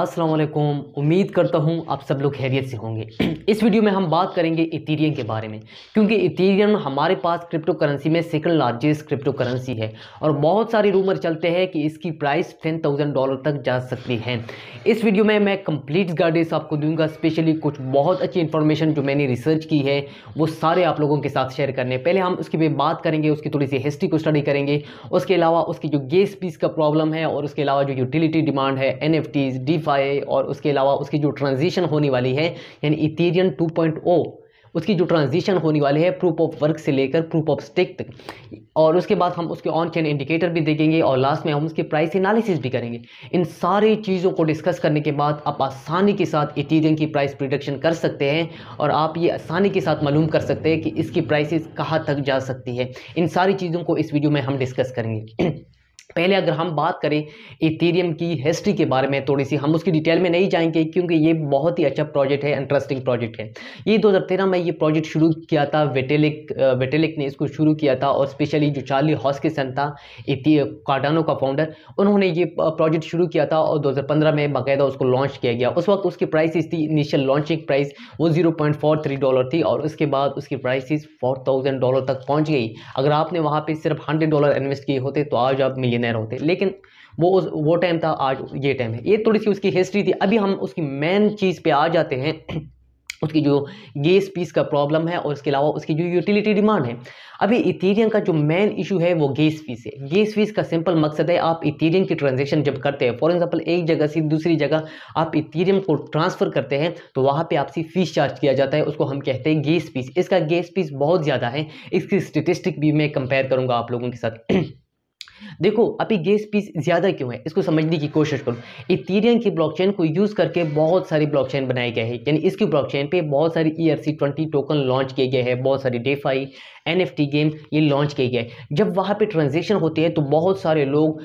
अस्सलाम वालेकुम। उम्मीद करता हूँ आप सब लोग खैरियत से होंगे। इस वीडियो में हम बात करेंगे इथेरियम के बारे में, क्योंकि इथेरियम हमारे पास क्रिप्टो करेंसी में सेकंड लार्जेस्ट क्रिप्टो करेंसी है और बहुत सारे रूमर चलते हैं कि इसकी प्राइस $10,000 तक जा सकती है। इस वीडियो में मैं कंप्लीट गाइडेंस आपको दूंगा, स्पेशली कुछ बहुत अच्छी इन्फॉर्मेशन जो मैंने रिसर्च की है वो सारे आप लोगों के साथ शेयर करने। पहले हम उसकी भी बात करेंगे, उसकी थोड़ी सी हिस्ट्री को स्टडी करेंगे, उसके अलावा उसकी जो गेस फीस का प्रॉब्लम है और उसके अलावा जो यूटिलिटी डिमांड है, NFTs, DeFi और उसके अलावा उसकी जो ट्रांजिशन होने वाली है यानी इथेरियम 2.0 उसकी जो ट्रांजिशन होने वाली है प्रूफ ऑफ वर्क से लेकर प्रूफ ऑफ स्टेक तक, और उसके बाद हम उसके ऑन चेन इंडिकेटर भी देखेंगे और लास्ट में हम उसके प्राइस एनालिसिस भी करेंगे। इन सारी चीज़ों को डिस्कस करने के बाद आप आसानी के साथ इथेरियम की प्राइस प्रिडिक्शन कर सकते हैं और आप ये आसानी के साथ मालूम कर सकते हैं कि इसकी प्राइसेस कहाँ तक जा सकती है। इन सारी चीज़ों को इस वीडियो में हम डिस्कस करेंगे। पहले अगर हम बात करें इथेरियम की हिस्ट्री के बारे में, थोड़ी सी हम उसकी डिटेल में नहीं जाएंगे क्योंकि ये बहुत ही अच्छा प्रोजेक्ट है, इंटरेस्टिंग प्रोजेक्ट है। ये 2013 में ये प्रोजेक्ट शुरू किया था, विटेलिक ने इसको शुरू किया था और स्पेशली जो चार्ली हॉस्किसन था कार्डानो का फाउंडर, उन्होंने ये प्रोजेक्ट शुरू किया था और 2015 में बाकायदा उसको लॉन्च किया गया। उस वक्त उसकी प्राइसिस थी, इनिशियल लॉन्चिंग प्राइस वो $0.43 थी और उसके बाद उसकी प्राइसिस $4,000 तक पहुँच गई। अगर आपने वहाँ पर सिर्फ $100 इन्वेस्ट किए होते तो आज आप मिलियनेयर होते, लेकिन वो टाइम था, आज ये टाइम है। ये थोड़ी सी उसकी हिस्ट्री थी। अभी हम उसकी मेन चीज़ पे आ जाते हैं, उसकी जो गैस फीस का प्रॉब्लम है और इसके अलावा उसकी जो यूटिलिटी डिमांड है। अभी इथेरियम का जो मेन इशू है वो गैस फीस है। गैस फीस का सिंपल मकसद है, आप इथेरियम की ट्रांजेक्शन जब करते हैं, फॉर एग्जांपल एक जगह से दूसरी जगह आप इथेरियम को ट्रांसफ़र करते हैं तो वहाँ पे आपसे फीस चार्ज किया जाता है, उसको हम कहते हैं गैस फीस। इसका गैस फीस बहुत ज़्यादा है, इसकी स्टेटिस्टिक भी मैं कंपेयर करूँगा आप लोगों के साथ। देखो अभी गैस फीस ज़्यादा क्यों है, इसको समझने की कोशिश करो। इथेरियम की ब्लॉकचेन को यूज़ करके बहुत सारी ब्लॉकचेन बनाए गए हैं, यानी इसकी ब्लॉकचेन पे बहुत सारी ERC20 टोकन लॉन्च किए गए हैं, बहुत सारी डेफाई NFT गेम ये लॉन्च किए गए। जब वहाँ पे ट्रांजेक्शन होती है तो बहुत सारे लोग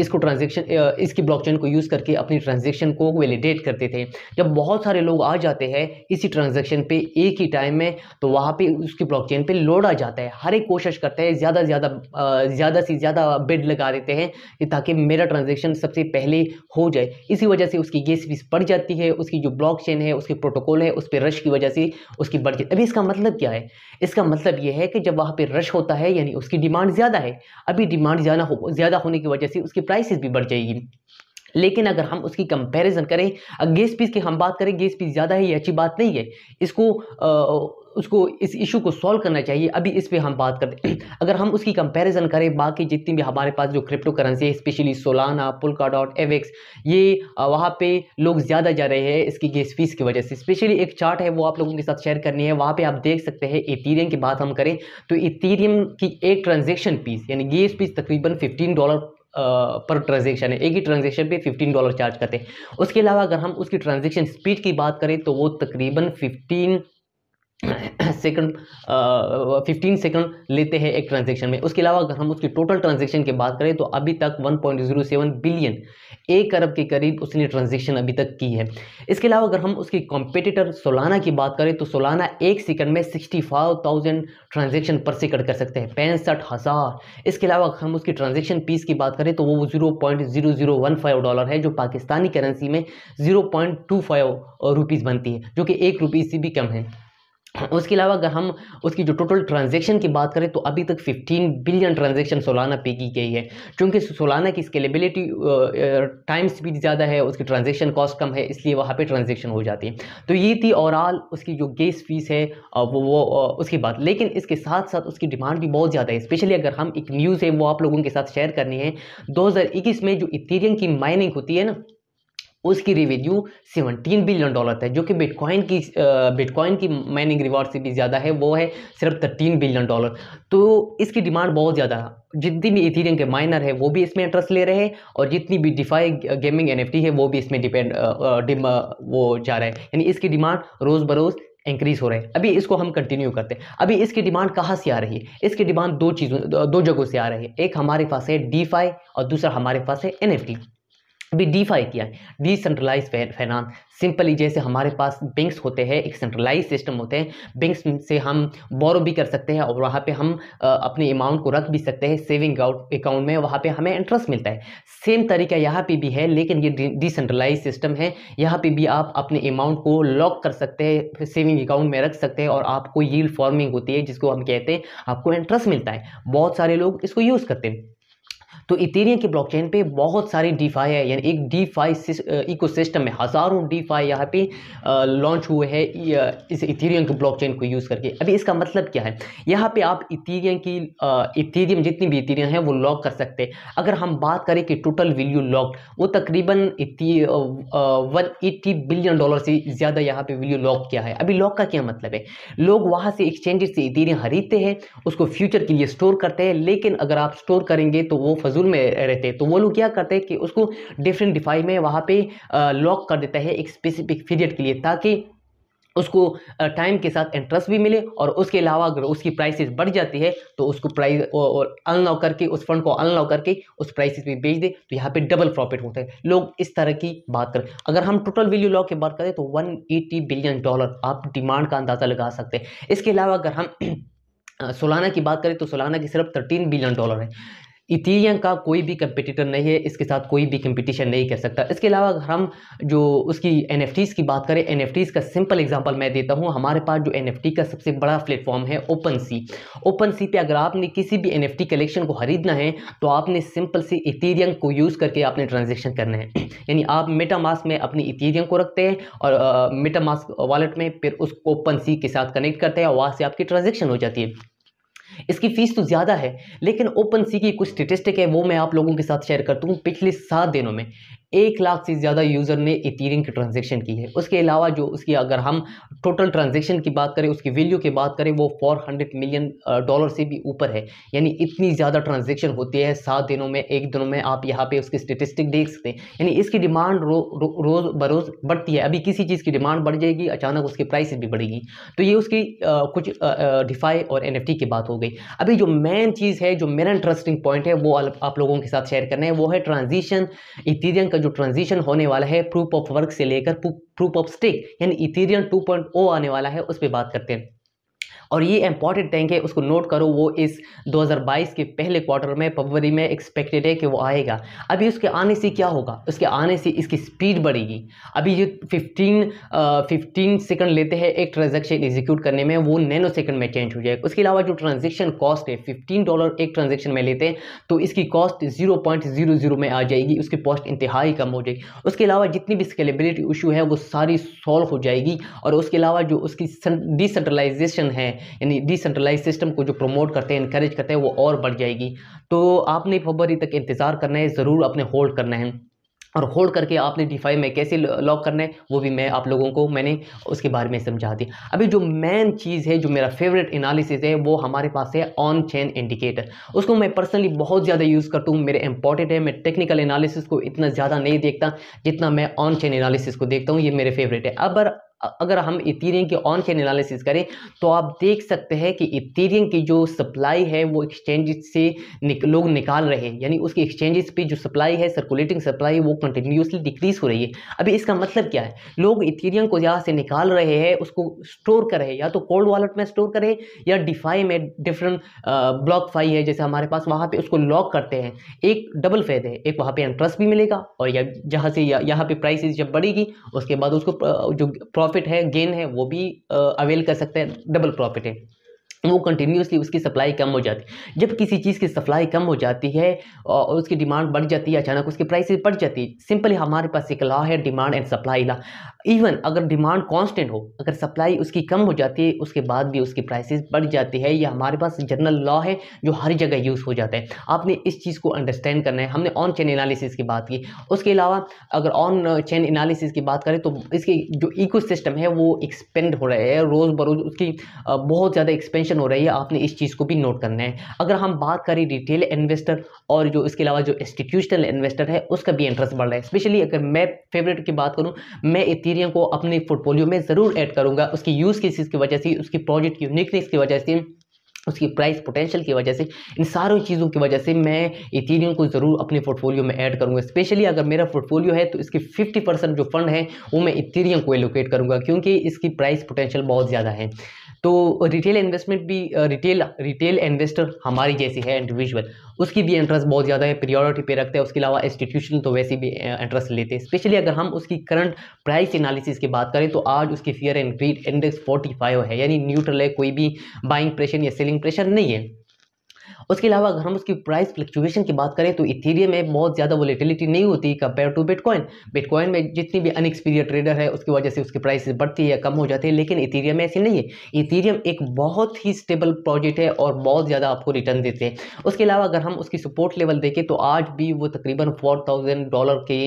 इसको ट्रांजेक्शन इसकी ब्लॉकचेन को यूज़ करके अपनी ट्रांजेक्शन को वैलिडेट करते थे। जब बहुत सारे लोग आ जाते हैं इसी ट्रांजेक्शन पे एक ही टाइम में, तो वहाँ पे उसकी ब्लॉकचेन पे लोड आ जाता है, हर एक कोशिश करता है ज़्यादा से ज़्यादा बिड लगा देते हैं ताकि मेरा ट्रांजेक्शन सबसे पहले हो जाए। इसी वजह से उसकी गैस फीस बढ़ जाती है, उसकी जो ब्लॉकचेन है, उसकी प्रोटोकॉल है, उस पर रश की वजह से उसकी बढ़ जाती है। अभी इसका मतलब क्या है? इसका मतलब ये है कि जब वहाँ पे रश होता है यानी उसकी डिमांड ज़्यादा है। अभी डिमांड ज़्यादा होने की वजह से उसकी प्राइसेस भी बढ़ जाएगी। लेकिन अगर हम उसकी कंपैरिजन करें, गैस फीस की हम बात करें, गैस फीस ज़्यादा है, ये अच्छी बात नहीं है, इस इशू को सॉल्व करना चाहिए। अभी इस पे हम बात करते हैं। अगर हम उसकी कंपैरिजन करें बाकी जितनी भी हमारे पास जो क्रिप्टो करेंसी है, स्पेशली सोलाना, पोलकाडॉट, एवेक्स, ये वहाँ पे लोग ज़्यादा जा रहे हैं इसकी गैस फीस की वजह से। स्पेशली एक चार्ट है वो आप लोगों के साथ शेयर करनी है, वहाँ पे आप देख सकते हैं। इथेरियम की बात हम करें तो इथेरियम की एक ट्रांजेक्शन फीस यानी गैस फीस तकरीबन $15 पर ट्रांजेक्शन है। एक ही ट्रांजेक्शन पे $15 चार्ज करते हैं। उसके अलावा अगर हम उसकी ट्रांजेक्शन स्पीड की बात करें तो वो तकरीबन 15 सेकंड लेते हैं एक ट्रांजेक्शन में। उसके अलावा अगर हम उसकी टोटल ट्रांजेक्शन की बात करें तो अभी तक 1.07 बिलियन 1 अरब के करीब उसने ट्रांजेक्शन अभी तक की है। इसके अलावा अगर हम उसकी कॉम्पिटिटर सोलाना की बात करें तो सोलाना 1 सेकंड में 65,000 ट्रांजेक्शन पर सेकंड कर सकते हैं, 65,000। इसके अलावा अगर हम उसकी ट्रांजेक्शन फीस की बात करें तो वो $0.0015 है, जो पाकिस्तानी करेंसी में 0.25 रुपीज़ बनती है, जो कि 1 रुपीज़ से भी कम है। उसके अलावा अगर हम उसकी जो टोटल ट्रांजेक्शन की बात करें तो अभी तक 15 बिलियन ट्रांजेक्शन सोलाना पे की गई है, क्योंकि सोलाना की स्केलेबिलिटी टाइम स्पीड ज़्यादा है, उसकी ट्रांजेक्शन कॉस्ट कम है, इसलिए वहाँ पे ट्रांजेक्शन हो जाती है। तो ये थी ओवरऑल उसकी जो गैस फीस है वो उसकी बात। लेकिन इसके साथ साथ उसकी डिमांड भी बहुत ज़्यादा है। स्पेशली अगर हम एक न्यूज़ है वो आप लोगों के साथ शेयर करनी है, 2021 में जो इथेरियम की माइनिंग होती है ना, उसकी रेवेन्यू $17 बिलियन है, जो कि बिटकॉइन की माइनिंग रिवॉर्ड से भी ज़्यादा है, वो है सिर्फ $13 बिलियन। तो इसकी डिमांड बहुत ज़्यादा है। जितनी भी इथेरियम के माइनर है वो भी इसमें इंटरेस्ट ले रहे हैं और जितनी भी डिफाई गेमिंग NFT है वो भी इसमें वो जा रहा है, यानी इसकी डिमांड रोज़ बरोज़ इंक्रीज़ हो रहा है। अभी इसको हम कंटिन्यू करते हैं। अभी इसकी डिमांड कहाँ से आ रही है? इसकी डिमांड दो जगहों से आ रही है। एक हमारे पास है DeFi और दूसरा हमारे पास है NFT। अभी डीफाई किया है, डिसेंट्रलाइज फाइनेंस। सिंपली जैसे हमारे पास बैंक्स होते हैं, एक सेंट्रलाइज सिस्टम होते हैं, बैंक्स से हम बोरो भी कर सकते हैं और वहाँ पे हम अपने अमाउंट को रख भी सकते हैं सेविंग अकाउंट में, वहाँ पे हमें इंटरेस्ट मिलता है। सेम तरीका यहाँ पे भी है, लेकिन ये डिसेंट्रलाइज सिस्टम है। यहाँ पे भी आप अपने अमाउंट को लॉक कर सकते हैं, सेविंग अकाउंट में रख सकते हैं और आपको यील्ड फॉर्मिंग होती है, जिसको हम कहते हैं आपको इंटरेस्ट मिलता है। बहुत सारे लोग इसको यूज़ करते हैं। तो इथेरियम के ब्लॉकचेन पे बहुत सारी डीफाई है, यानी एक डीफाई इकोसिस्टम में हज़ारों डीफाई यहाँ पे लॉन्च हुए हैं इस इथेरियम के ब्लॉकचेन को यूज़ करके। अभी इसका मतलब क्या है, यहाँ पे आप इथेरियम की इथेरियम जितनी भी इथेरियम है वो लॉक कर सकते हैं। अगर हम बात करें कि टोटल वैल्यू लॉक्ड, वो तकरीबन 180 बिलियन डॉलर से ज़्यादा यहाँ पर वैल्यू लॉक किया है। अभी लॉक का क्या मतलब है, लोग वहाँ से एक्सचेंजेस से इथेरियम खरीदते हैं, उसको फ्यूचर के लिए स्टोर करते हैं, लेकिन अगर आप स्टोर करेंगे तो वो फजूल में रहते हैं। तो वो लोग क्या करते हैं कि उसको डिफरेंट डिफाई में वहाँ पे लॉक कर देता है एक स्पेसिफिक पीरियड के लिए, ताकि उसको टाइम के साथ इंटरेस्ट भी मिले। और उसके अलावा अगर उसकी प्राइसेस बढ़ जाती है तो उसको प्राइस अनलॉक करके, उस फंड को अनलॉक करके उस प्राइसेस में बेच दे, तो यहाँ पे डबल प्रॉफिट होता है। लोग इस तरह की बात करें। अगर हम टोटल वैल्यू लॉक की बात करें तो 180 बिलियन डॉलर आप डिमांड का अंदाज़ा लगा सकते हैं। इसके अलावा अगर हम सोलाना की बात करें तो सोलाना की सिर्फ 13 बिलियन डॉलर है। इथेरियम का कोई भी कंपटीटर नहीं है, इसके साथ कोई भी कंपटीशन नहीं कर सकता। इसके अलावा अगर हम जो उसकी एनएफटीज़ की बात करें, एनएफटीज़ का सिंपल एग्जांपल मैं देता हूं। हमारे पास जो एनएफटी का सबसे बड़ा प्लेटफॉर्म है ओपनसी, ओपनसी पे अगर आपने किसी भी एनएफटी कलेक्शन को खरीदना है तो आपने सिंपल से इथेरियम को यूज़ करके आपने ट्रांजेक्शन करना है। यानी आप मेटामास्क में अपनी इथेरियम को रखते हैं और मेटामास्क वॉलेट में फिर उस ओपनसी के साथ कनेक्ट करते हैं और वहाँ से आपकी ट्रांजेक्शन हो जाती है। इसकी फ़ीस तो ज़्यादा है, लेकिन ओपन सी की कुछ स्टेटिस्टिक है वो मैं आप लोगों के साथ शेयर करता हूँ। पिछले 7 दिनों में 1 लाख से ज़्यादा यूज़र ने इथेरियम की ट्रांजेक्शन की है। उसके अलावा जो उसकी अगर हम टोटल ट्रांजेक्शन की बात करें, उसकी वैल्यू की बात करें, वो 400 मिलियन डॉलर से भी ऊपर है। यानी इतनी ज़्यादा ट्रांजेक्शन होती है 7 दिनों में, 1 दिन में। आप यहाँ पे उसकी स्टेटिस्टिक देख सकते हैं। यानी इसकी डिमांड रोज़ बरोज़ बढ़ती है। अभी किसी चीज़ की डिमांड बढ़ जाएगी, अचानक उसकी प्राइस भी बढ़ेगी। तो ये उसकी कुछ डिफाई और एनएफटी की बात हो गई। अभी जो मेन चीज़ है, जो मेरा इंटरेस्टिंग पॉइंट है, वो आप लोगों के साथ शेयर करना है, वो है ट्रांजिशन। इथेरियम जो ट्रांजिशन होने वाला है प्रूफ ऑफ वर्क से लेकर प्रूफ ऑफ स्टेक, यानी इथेरियम 2.0 आने वाला है, उस पे बात करते हैं। और ये इंपॉर्टेंट टैंक है, उसको नोट करो। वो इस 2022 के पहले क्वार्टर में फरवरी में एक्सपेक्टेड है कि वो आएगा। अभी उसके आने से क्या होगा, उसके आने से इसकी स्पीड बढ़ेगी। अभी ये 15 सेकंड लेते हैं एक ट्रांजेक्शन एग्जीक्यूट करने में, वो नैनो सेकंड में चेंज हो जाएगा। उसके अलावा जो ट्रांजेक्शन कॉस्ट है $15 एक ट्रांजेक्शन में लेते हैं, तो इसकी कॉस्ट 0.00 में आ जाएगी, उसकी कॉस्ट इंतहाई कम हो जाएगी। उसके अलावा जितनी भी स्केलेबिलिटी इशू है वो सारी सॉल्व हो जाएगी। और उसके अलावा जो उसकी डिसेंट्रलाइजेशन है, यानी डिसेंट्रलाइज सिस्टम को जो प्रमोट करते हैं, इनकरेज करते हैं, वो और बढ़ जाएगी। तो आपने फरवरी तक इंतज़ार करना है, ज़रूर आपने होल्ड करना है। और होल्ड करके आपने डीफाई में कैसे लॉक करना है वो भी मैं आप लोगों को मैंने उसके बारे में समझा दिया। अभी जो मेन चीज़ है, जो मेरा फेवरेट एनालिसिस है, वो हमारे पास है ऑन चेन इंडिकेटर। उसको मैं पर्सनली बहुत ज़्यादा यूज़ करता हूँ, मेरे इंपॉर्टेंट है। मैं टेक्निकल एनालिसिस को इतना ज़्यादा नहीं देखता जितना मैं ऑन चेन एनालिसिस को देखता हूँ, ये मेरे फेवरेट है। अगर हम इथेरियम के ऑन चेन एनालिसिस करें तो आप देख सकते हैं कि इथेरियम की जो सप्लाई है वो एक्सचेंजेस से लोग निकाल रहे हैं। यानी उसकी एक्सचेंजेस पे जो सप्लाई है, सर्कुलेटिंग सप्लाई, वो कंटिन्यूसली डिक्रीज़ हो रही है। अभी इसका मतलब क्या है, लोग इथेरियम को यहाँ से निकाल रहे हैं, उसको स्टोर कर रहे हैं, या तो कोल्ड वॉलेट में स्टोर करें या डिफाई में डिफरेंट ब्लॉक फाई है जैसे हमारे पास, वहाँ पर उसको लॉक करते हैं। एक डबल फायदा है, एक वहाँ पर इंटरेस्ट भी मिलेगा और जहाँ से यहाँ पर प्राइसेस जब बढ़ेगी उसके बाद उसको जो प्रॉफिट है, गेन है, वो भी अवेल कर सकते हैं, डबल प्रॉफिट है। वो कंटिन्यूसली उसकी सप्लाई कम हो जाती है। जब किसी चीज़ की सप्लाई कम हो जाती है और उसकी डिमांड बढ़ जाती है, अचानक उसकी प्राइसेस बढ़ जाती है। सिंपली हमारे पास एक लॉ है, demand and supply law. Even अगर डिमांड कांस्टेंट हो, अगर सप्लाई उसकी कम हो जाती है, उसके बाद भी उसकी प्राइसेस बढ़ जाती है। यह हमारे पास जनरल लॉ है जो हर जगह यूज़ हो जाता है। आपने इस चीज़ को अंडरस्टैंड करना है। हमने ऑन चेन एनालिसिस की बात की। उसके अलावा अगर ऑन चेन एनालिसिस की बात करें तो इसके जो इकोसिस्टम है वो एक्सपेंड हो रहा है, रोज़ बरोज़ उसकी बहुत ज़्यादा एक्सपेंशन हो रही है। आपने इस चीज़ को भी नोट करना है। अगर हम बात करें रिटेल इन्वेस्टर और जो इसके अलावा जो इंस्टीट्यूशनल इन्वेस्टर है, उसका भी इंटरेस्ट बढ़ रहा है। स्पेशली अगर मैं फेवरेट की बात करूं, मैं इथेरियम को अपने पोर्टफोलियो में ज़रूर ऐड करूंगा, उसकी यूज़ केसेस की वजह से, उसकी प्रोजेक्ट की यूनिकनेस की वजह से, उसकी प्राइस पोटेंशियल की वजह से, इन सारों चीज़ों की वजह से मैं इथेरियम को ज़रूर अपने पोर्टफोलियो में ऐड करूंगा। स्पेशली अगर मेरा पोर्टफोलियो है तो इसके 50% जो फंड है वो मैं इथेरियम को एलोकेट करूंगा, क्योंकि इसकी प्राइस पोटेंशियल बहुत ज़्यादा है। तो रिटेल इन्वेस्टमेंट भी, रिटेल इन्वेस्टर हमारी जैसी है इंडिविजुअल, उसकी भी इंटरेस्ट बहुत ज़्यादा है, प्रियोरिटी पे रखते हैं। उसके अलावा इंस्टीट्यूशन तो वैसे भी इंटरेस्ट लेते हैं। स्पेशली अगर हम उसकी करंट प्राइस एनालिसिस की बात करें तो आज उसकी फियर एंड ग्रीड इंडेक्स 45 है, यानी न्यूट्रल है, कोई भी बाइंग प्रेशर या सेलिंग प्रेशर नहीं है। उसके अलावा अगर हम उसकी प्राइस फ्लक्चुएशन की बात करें तो इथेरियम में बहुत ज़्यादा वोलेटिलिटी नहीं होती कंपेयर टू बिटकॉइन। बिटकॉइन में जितनी भी अनएक्सपीरियंस ट्रेडर है उसकी वजह से उसकी प्राइस बढ़ती है या कम हो जाती है, लेकिन इथेरियम में ऐसी नहीं है। इथेरियम एक बहुत ही स्टेबल प्रोजेक्ट है और बहुत ज़्यादा आपको रिटर्न देते हैं। उसके अलावा अगर हम उसकी सपोर्ट लेवल देखें तो आज भी वो तकरीबन $4000 के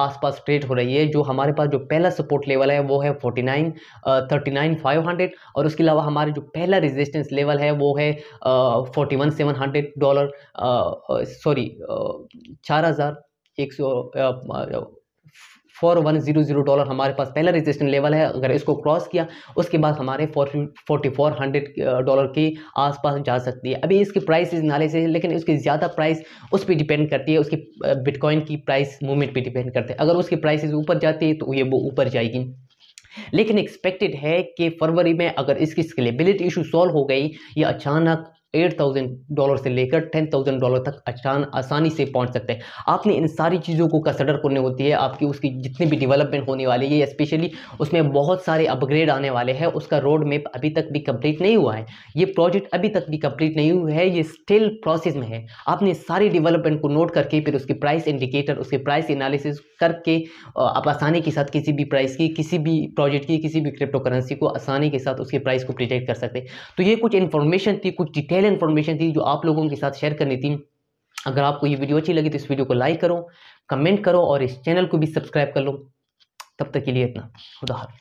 आसपास ट्रेड हो रही है। जो हमारे पास जो पहला सपोर्ट लेवल है वो है 49,500, और उसके अलावा हमारे जो पहला रेजिस्टेंस लेवल है वो है $41,000 हमारे पास पहला रेजिस्टेंस लेवल है। अगर इसको क्रॉस किया उसके बाद हमारे $4400 के आसपास जा सकती है। अभी इसकी प्राइस इस नाले से, लेकिन उसकी ज़्यादा प्राइस उस पर डिपेंड करती है, उसकी बिटकॉइन की प्राइस मूवमेंट पे डिपेंड करती है। अगर उसकी प्राइस ऊपर जाती है तो ये वो ऊपर जाएगी, लेकिन एक्सपेक्टेड है कि फरवरी में अगर इसकी स्केलेबिलिटी इशू सॉल्व हो गई, ये अचानक $8000 से लेकर $10000 तक अचानक आसानी से पहुंच सकते हैं। आपने इन सारी चीज़ों को कंसिडर करनी होती है, आपकी उसकी जितनी भी डेवलपमेंट होने वाली है, स्पेशली उसमें बहुत सारे अपग्रेड आने वाले हैं। उसका रोड मैप अभी तक भी कंप्लीट नहीं हुआ है, ये प्रोजेक्ट अभी तक भी कंप्लीट नहीं हुआ है, ये स्टिल प्रोसेस में है। आपने सारी डेवलपमेंट को नोट करके फिर उसकी प्राइस इंडिकेटर, उसके प्राइस एनालिसिस करके आप आसानी के साथ किसी भी प्राइस की, किसी भी प्रोजेक्ट की, किसी भी क्रिप्टो करेंसी को आसानी के साथ उसकी प्राइस को प्रिडिक्ट कर सकते। तो ये कुछ इन्फॉर्मेशन थी, कुछ डिटेल इन्फॉर्मेशन थी जो आप लोगों के साथ शेयर करनी थी। अगर आपको ये वीडियो अच्छी लगी तो इस वीडियो को लाइक करो, कमेंट करो और इस चैनल को भी सब्सक्राइब कर लो। तब तक के लिए इतना, खुदा हाफ़िज़।